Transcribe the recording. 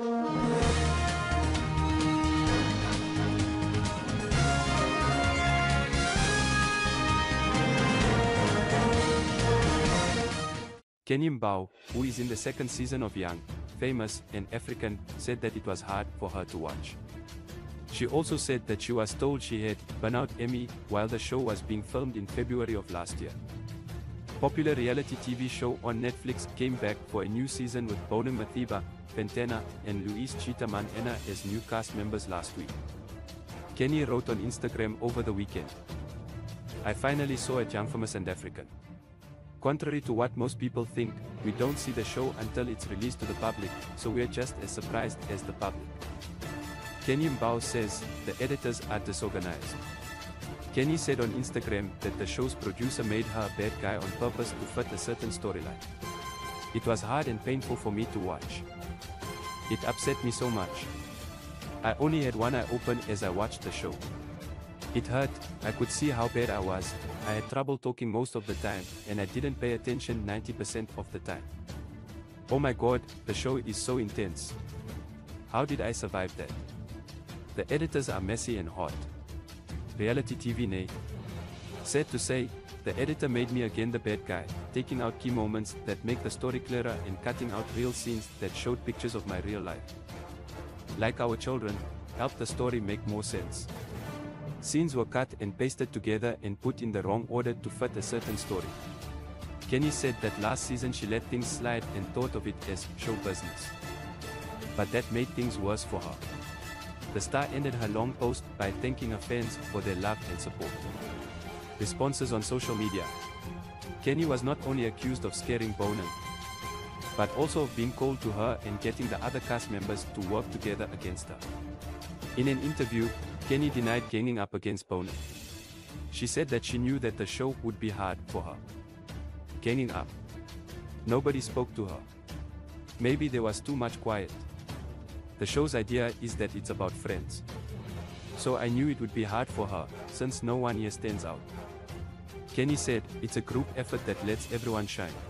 Khanyi Mbau, who is in the second season of Young, Famous, and African, said that it was hard for her to watch. She also said that she was told she had burned out Emmy while the show was being filmed in February of last year. Popular reality TV show on Netflix came back for a new season with Bonang Matheba, Pentena, and Luis Chitamanena as new cast members last week. Khanyi wrote on Instagram over the weekend, "I finally saw a Young, Famous, and African. Contrary to what most people think, we don't see the show until it's released to the public, so we're just as surprised as the public." Khanyi Mbau says the editors are disorganized. Khanyi said on Instagram that the show's producer made her a bad guy on purpose to fit a certain storyline. "It was hard and painful for me to watch. It upset me so much. I only had one eye open as I watched the show. It hurt. I could see how bad I was. I had trouble talking most of the time, and I didn't pay attention 90% of the time. Oh my God, the show is so intense. How did I survive that? The editors are messy and hot. Reality TV, nay. Sad to say, the editor made me again the bad guy, taking out key moments that make the story clearer and cutting out real scenes that showed pictures of my real life. Like our children, helped the story make more sense. Scenes were cut and pasted together and put in the wrong order to fit a certain story." Khanyi said that last season she let things slide and thought of it as show business, but that made things worse for her. The star ended her long post by thanking her fans for their love and support. Responses on social media. Khanyi was not only accused of scaring Bonang, but also of being cold to her and getting the other cast members to work together against her. In an interview, Khanyi denied ganging up against Bonang. She said that she knew that the show would be hard for her. "Ganging up. Nobody spoke to her. Maybe there was too much quiet. The show's idea is that it's about friends. So I knew it would be hard for her, since no one here stands out." Khanyi said, "It's a group effort that lets everyone shine.